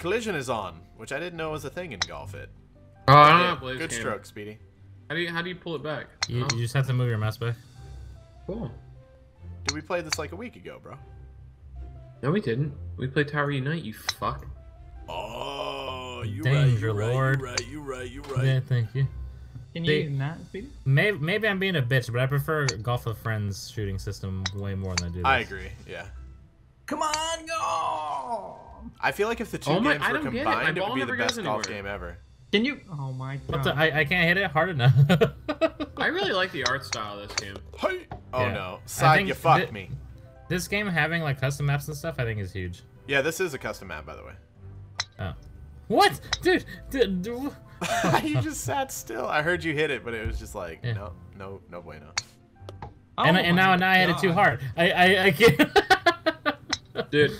Collision is on, which I didn't know was a thing in Golf It. Oh, I don't know. Good stroke, Speedy. How do you pull it back? You just have to move your mouse back. Cool. Did we play this like a week ago, bro? No, we didn't. We played Tower Unite, you fuck. Oh, you're right. Yeah, thank you. Can you not speed it? Maybe I'm being a bitch, but I prefer Golf with Friends shooting system way more than I do this. I agree, yeah. Come on, go! I feel like if the two games were combined, it would be the best golf game ever. Can you? Oh my god. What the, I can't hit it hard enough. I really like the art style of this game. Hey. Oh yeah. No. Side, you fucked me. This game having like custom maps and stuff, I think is huge. Yeah, this is a custom map, by the way. Oh. What? Dude. You just sat still. I heard you hit it, but it was just like, yeah. no bueno. Oh, and now I hit it too hard. I can't. Dude.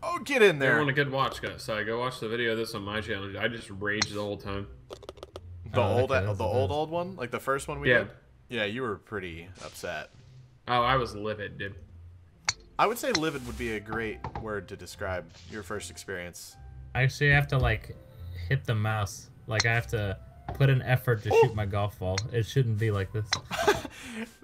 Oh, get in there. I want a good watch, guys. So I go watch the video of this on my channel. I just raged the whole time. The old one? Like the first one we did? Yeah, you were pretty upset. Oh, I was livid, dude. I would say livid would be a great word to describe your first experience. I actually have to, like, hit the mouse. Like, I have to put an effort to shoot my golf ball. It shouldn't be like this.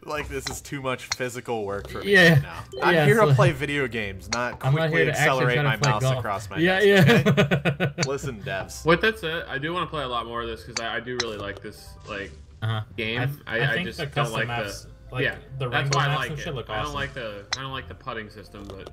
Like, this is too much physical work for me right now. I'm here to play video games, not quickly accelerate my mouse across my desk. Yeah. Okay? Listen, devs. With that said, I do want to play a lot more of this because I do really like this, like, game. I just don't like the... Like, yeah, that's why I like it. Awesome. I don't like the putting system, but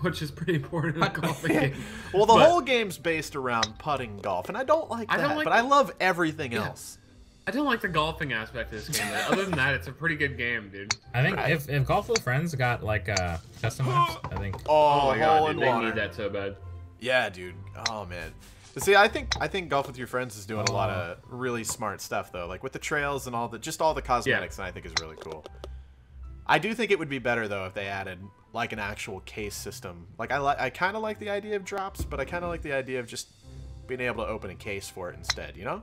which is pretty important in a golf game. Well, the whole game's based around putting golf, and I don't like that. But I love everything else. I don't like the golfing aspect of this game. But other than that, it's a pretty good game, dude. I think if Golf with Friends got like custom maps, I think. Oh my god, dude, they need that so bad. Yeah, dude. Oh man. See, I think Golf with Your Friends is doing a lot of really smart stuff though, like with the trails and all the cosmetics, and I think is really cool. I do think it would be better though if they added like an actual case system. Like I kind of like the idea of drops, but I kind of like the idea of just being able to open a case for it instead, you know?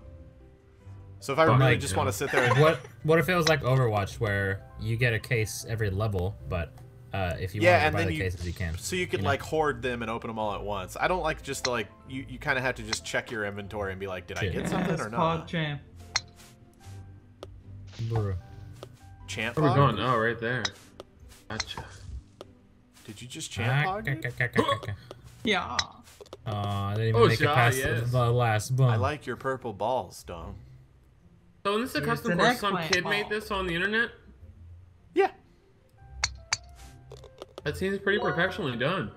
So if I really just want to sit there and what if it was like Overwatch where you get a case every level, but if you want to buy the cases, you can. So you could like hoard them and open them all at once. I don't like just like you kind of have to just check your inventory and be like, did I get something or not? Champ. Champ. Where are we going? Oh, right there. Gotcha. Did you just champ hog? Yeah. I didn't even make it past the last bump. I like your purple balls, Dom. So this is a custom course. Some kid made this on the internet. Yeah. That seems pretty professionally done.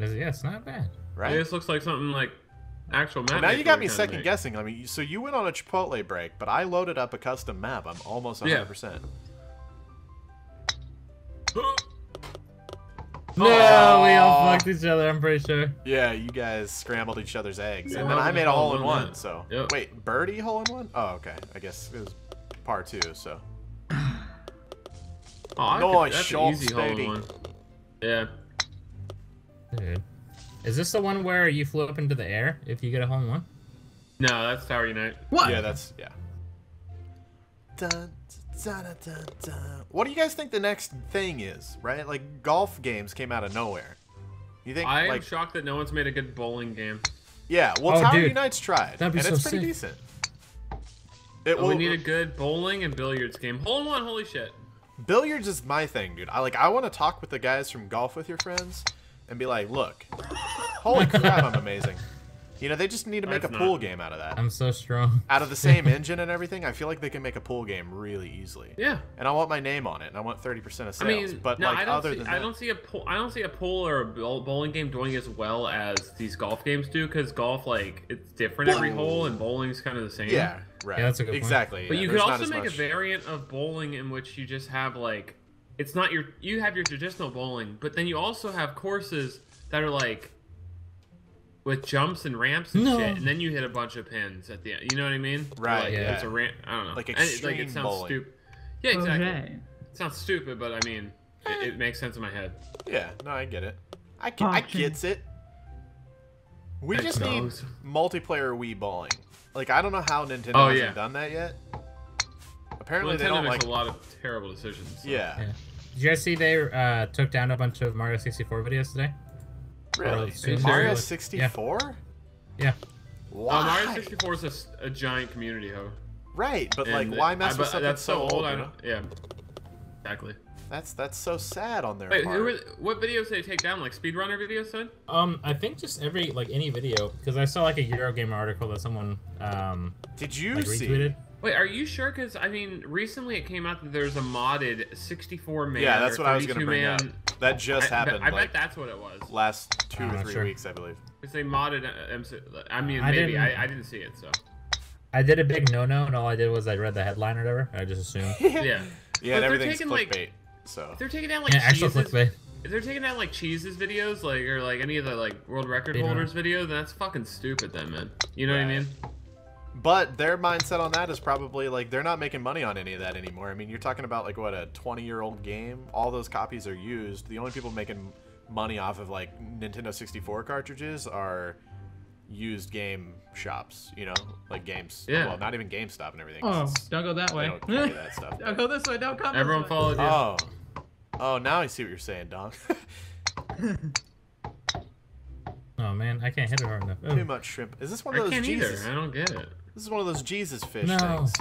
Yeah, it's not bad. Right? This looks like something like actual map. Well, now you got me second guessing. I mean, so you went on a Chipotle break, but I loaded up a custom map. I'm almost 100%. No, we all fucked each other, I'm pretty sure. Yeah, you guys scrambled each other's eggs. Yeah, and then I made a hole-in-one, so... Yep. Wait, birdie hole-in-one? Oh, okay. I guess it was par 2, so... Oh, that's an easy hole-in-one. Yeah. Dude. Is this the one where you flew up into the air if you get a hole-in-one? No, that's Tower Unite. What? Yeah, that's... Yeah. Dun, dun, dun, dun, dun. What do you guys think the next thing is, right? Like, golf games came out of nowhere. You think, I am shocked that no one's made a good bowling game. Yeah, well, Tower Unite's tried. And it's pretty decent. We need a good bowling and billiards game. Hole-in-one, holy shit. Billiards is my thing, dude. I want to talk with the guys from Golf with Your Friends and be like, look, holy crap, I'm amazing. You know, they just need to make a pool game out of that. I'm so strong. Out of the same engine and everything, I feel like they can make a pool game really easily. Yeah. And I want my name on it, and I want 30% of sales. I mean, but no, like I don't see a pool or a bowling game doing as well as these golf games do, because golf, like, it's different every hole, and bowling's kind of the same. Yeah. Right. Yeah, that's a good point. Exactly. But you could also make a variant of bowling in which you just have like, it's not your, you have your traditional bowling, but then you also have courses that are like, with jumps and ramps and shit, and then you hit a bunch of pins at the end. You know what I mean? Right. Like, yeah. It's a ramp. I don't know. Like extreme bowling. It sounds stupid. Yeah, exactly. Okay. It sounds stupid, but I mean, it makes sense in my head. Yeah. No, I get it. I gets it. We just need multiplayer Wii bowling. Like, I don't know how Nintendo hasn't done that yet. Apparently, well, they don't makes a lot of terrible decisions. So. Yeah. Did you guys see they took down a bunch of Mario 64 videos today? Really? Mario 64? Yeah. Why? Mario 64 is a giant community hoe. Right, but and like, why mess with something that's so old? You know? Yeah, exactly. That's so sad on their part. What videos did they take down? Like speedrunner videos, son? I think just any video, because I saw like a Eurogamer article that someone did you retweeted. See? Wait, are you sure? Because I mean, recently it came out that there's a modded 64-man. Yeah, that's what I was gonna bring up. That just happened. I bet that's what it was. Last two or three weeks, I believe. It's a modded MC. I mean, maybe I didn't see it, so. I did a big no-no, and all I did was I read the headline or whatever. I just assumed. Yeah. Yeah, and everything's clickbait. Like, so if they're taking down like Cheese's videos, like or like any of the like world record holders video, then that's fucking stupid, then, man. You know what I mean? But their mindset on that is probably like they're not making money on any of that anymore. I mean, you're talking about like what, a 20-year-old game. All those copies are used. The only people making money off of like Nintendo 64 cartridges are used game shops, you know, like games. Yeah. Well, not even GameStop and everything. Oh, don't go that way. Don't cover that stuff. Don't go this way. Don't come. Everyone followed you. Oh, oh, now I see what you're saying, Don. Oh man, I can't hit it hard enough. Ooh. Too much shrimp. Is this one of those? I can't either. I don't get it. This is one of those Jesus fish things.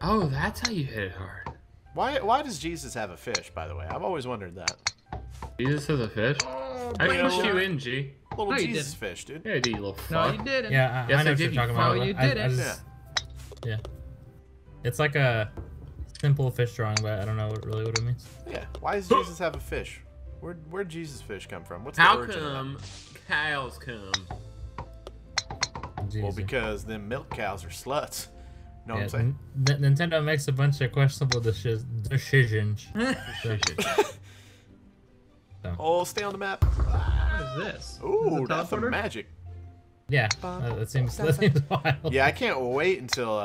Oh, that's how you hit it hard. Why does Jesus have a fish, by the way? I've always wondered that. Jesus has a fish? I pushed you in, G. Little Jesus fish, dude. Yeah, you little fuck. No, you didn't. Yeah, I know what you're talking about. Oh, you did it. Yeah. It's like a simple fish drawing, but I don't know what it means. Yeah. Why does Jesus have a fish? Where'd Jesus fish come from? What's the origin of that? How come cows come? Well, because them milk cows are sluts. Know what I'm saying? Nintendo makes a bunch of questionable decisions. So. Oh, stay on the map. What is this? Ooh, that's some magic. Yeah, that seems wild. Yeah, I can't wait until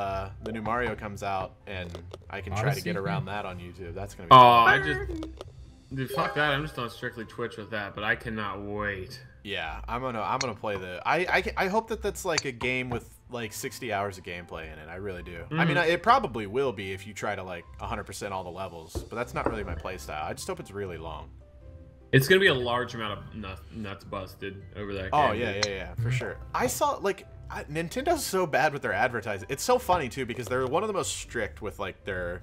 the new Mario comes out and I can try to get around that on YouTube. That's gonna be. Oh, dude, fuck that. I'm just on strictly Twitch with that, but I cannot wait. Yeah, I'm gonna play the. I hope that that's like a game with like 60 hours of gameplay in it. I really do. I mean, it probably will be if you try to like 100% all the levels, but that's not really my playstyle. I just hope it's really long. It's gonna be a large amount of nuts busted over that game. Oh yeah, for sure. I saw like Nintendo's so bad with their advertising. It's so funny too because they're one of the most strict with like their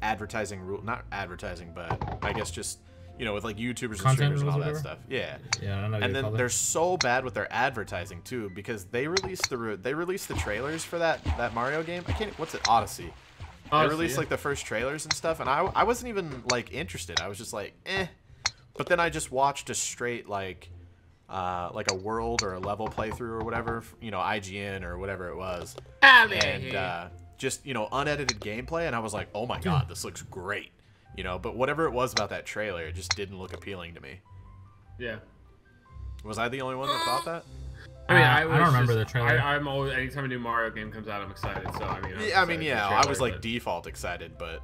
advertising rule. Not advertising, but I guess just with like YouTubers and streamers and all that stuff. Yeah. Yeah. I don't know and then they're so bad with their advertising too because they released the trailers for that Mario game. I can't. What's it? Odyssey. They released like the first trailers and stuff, and I wasn't even like interested. I was just like eh. But then I just watched a straight like a world or a level playthrough or whatever, IGN or whatever it was, and just unedited gameplay, and I was like, oh my god, this looks great, But whatever it was about that trailer, it just didn't look appealing to me. Yeah. Was I the only one that thought that? I mean, I don't remember the trailer. I'm always, anytime a new Mario game comes out, I'm excited. So I mean, I was like default excited, but.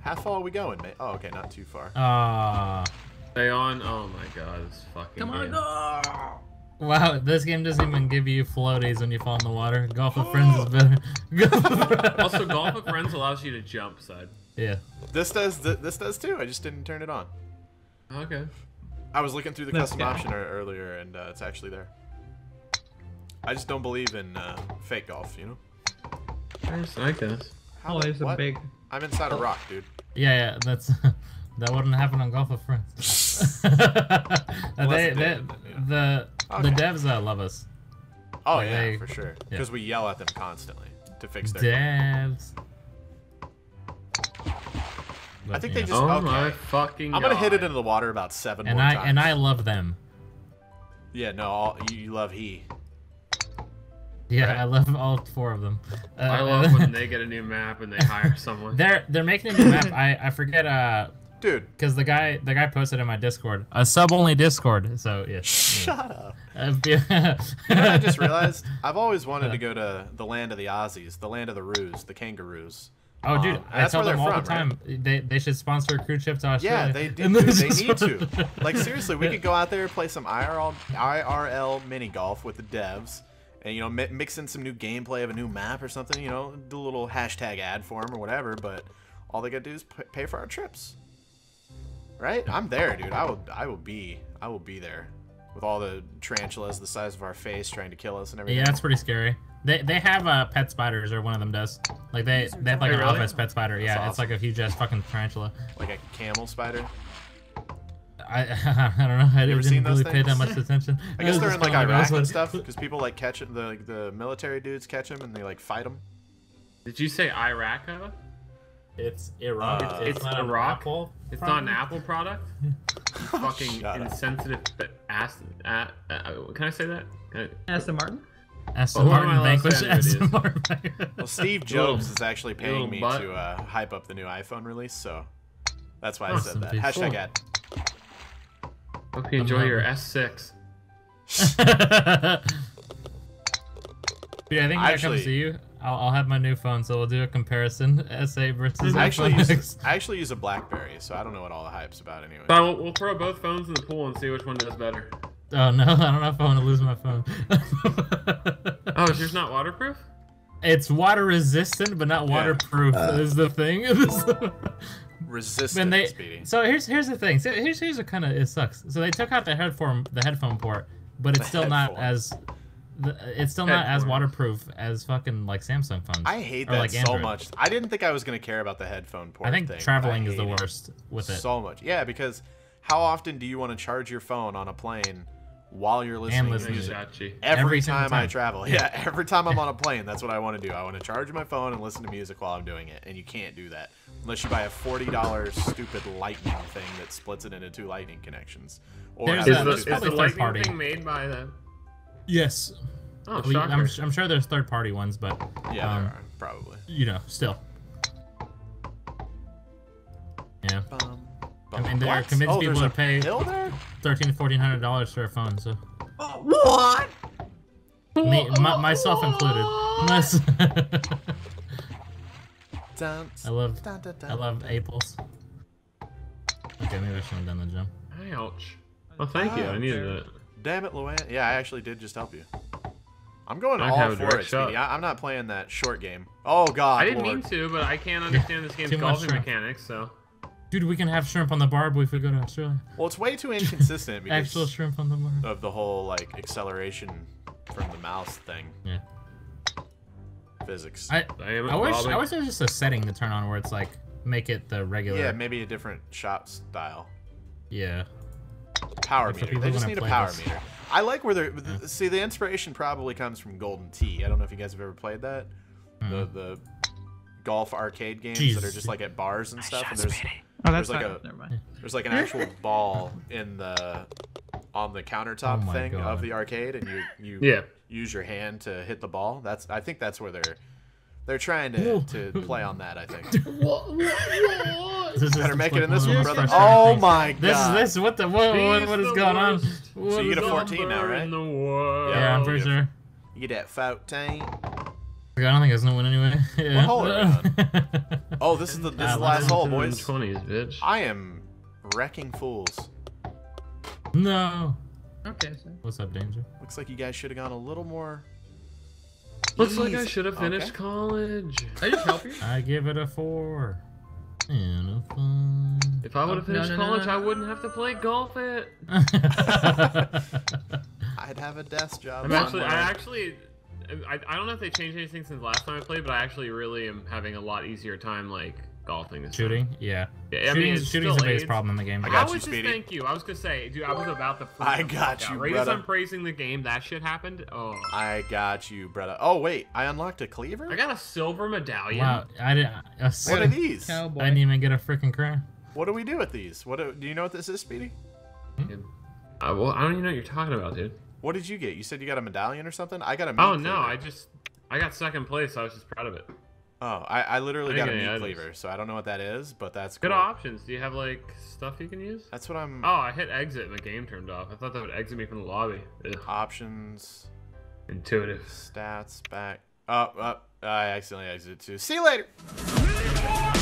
How far are we going, mate? Oh, okay, not too far. Stay on. Oh my god, this fucking game. Come on, go! Wow, this game doesn't even give you floaties when you fall in the water. Golf with Friends is better. Also, Golf with Friends allows you to jump, side. Yeah. This does too. I just didn't turn it on. Okay. I was looking through the custom option earlier, and it's actually there. I just don't believe in fake golf, I guess. How is a big... I'm inside a rock, dude. Yeah, that wouldn't happen on Golf with Friends. The devs love us. Oh like yeah, for sure. Because we yell at them constantly to fix their devs. But, I think they just. Oh my fucking! I'm gonna hit it into the water about 7 more times. And I love them. Yeah, no, you love he. Yeah, right. I love all 4 of them. I love when they get a new map and they hire someone. They're making a new map. I forget. Dude, because the guy posted in my Discord a sub only Discord. So yeah. Shut up. I just realized I've always wanted to go to the land of the Aussies, the land of the Roos, the kangaroos. Oh, dude, I tell them all the time. Right? They should sponsor a cruise ship to Australia. Yeah, they do. They need to. Like seriously, we could go out there and play some IRL mini golf with the devs. And, mix in some new gameplay of a new map or something, do a little hashtag ad for them or whatever, but all they gotta do is pay for our trips. Right? I'm there, dude. I will be there with all the tarantulas the size of our face trying to kill us and everything. Yeah, that's pretty scary. They have pet spiders, or one of them does. Like they have like an office pet spider. That's awesome. It's like a huge ass fucking tarantula. Like a camel spider. I don't know. I didn't really pay that much attention. I guess they're in like Iraq and stuff because people like catch it. Like the military dudes catch them and they like fight them. Did you say Iraq? It's Iraq. It's not Iraq. It's not an Apple product. Fucking insensitive ass. Can I say that? Aston Martin. Aston Martin. Well, Steve Jobs is actually paying me to hype up the new iPhone release, so that's why I said that. Hashtag ad. Hope you enjoy your S6. Dude, I think when I come to see you, I'll have my new phone, so we'll do a comparison. S8 versus I actually use a BlackBerry, so I don't know what all the hype's about anyway. But we'll throw both phones in the pool and see which one does better. Oh no, I don't know if I want to lose my phone. Oh, is yours not waterproof? It's water resistant, but not waterproof is the thing. Resistant, Speedy. So here's the thing. So here's what kind of it sucks. So they took out the headphone port, but it's still not as waterproof as fucking like Samsung phones. I hate that so much. I didn't think I was gonna care about the headphone port. I think traveling is the worst with it. So much, yeah, because how often do you want to charge your phone on a plane while you're listening to music? Every time I travel. Yeah, every time I'm on a plane, that's what I want to do. I want to charge my phone and listen to music while I'm doing it, and you can't do that unless you buy a $40 stupid lightning thing that splits it into two lightning connections. Or is the lightning thing made by them? Yes. Oh, I'm sure there's third-party ones, but yeah, there are, probably. You know, still. Yeah. I mean, they're convinced people to pay $1,300 to $1,400 for a phone. So. Oh, what? Myself included. I love apples. Okay, maybe I shouldn't have done the jump. Ouch. Well, thank you. I needed it. Damn it, Luann. Yeah, I actually did just help you. I'm going all for it, Speedy. I'm not playing that short game. Oh, God, I didn't mean to, but I can't understand this game's golfing mechanics, so... Dude, we can have shrimp on the barb if we go to Australia. Well, it's way too inconsistent because... Actual shrimp on the barb. ...of the whole, like, acceleration from the mouse thing. Yeah. Physics. I wish there was just a setting to turn on where it's, like, make it the regular... Yeah, maybe a different shot style. Yeah. Power meter. They just need a power meter. I like where they're... Yeah. See, the inspiration probably comes from Golden Tee. I don't know if you guys have ever played that. Mm. The golf arcade games that are just like at bars and stuff. And there's like an actual ball on the countertop thing of the arcade, and you use your hand to hit the ball. I think that's where they're trying to play on that. I think. Better make it in this one, brother. Oh my God! This what is going on? So you get a 14 now, right? Yeah, I'm pretty sure. You get that 14. I don't think there's no one anyway. Yeah. What hole are we on? Oh, this is the last hole, boys. 20s, bitch. I am wrecking fools. No. Okay. Sir. What's up, Danger? Looks like you guys should have gone a little more. Looks like I should have finished college. I just help you. I give it a 4. And a 5. If I would have finished college, I wouldn't have to play Golf It. I'd have a desk job. I don't know if they changed anything since last time I played, but I actually really am having a lot easier time like golfing and shooting. Yeah. Shooting's the biggest problem in the game. I was gonna say, dude, I was about to. I got you, brother. Right as I'm praising the game, that shit happened. Oh. I got you, brother. Oh wait, I unlocked a cleaver. I got a silver medallion. Wow. I didn't. What are these? Cowboy. I didn't even get a freaking crown. What do we do with these? Do you know what this is, Speedy? Well, I don't even know what you're talking about, dude. What did you get? You said you got a medallion or something? I got a meat cleaver. Oh, no, I got second place. So I was just proud of it. Oh, I literally got a meat cleaver, so I don't know what that is, but that's good. Cool. Options. Do you have, like, stuff you can use? That's what I'm... Oh, I hit exit and the game turned off. I thought that would exit me from the lobby. Ugh. Options. Intuitive. Stats. Back. Up. I accidentally exited, too. See you later!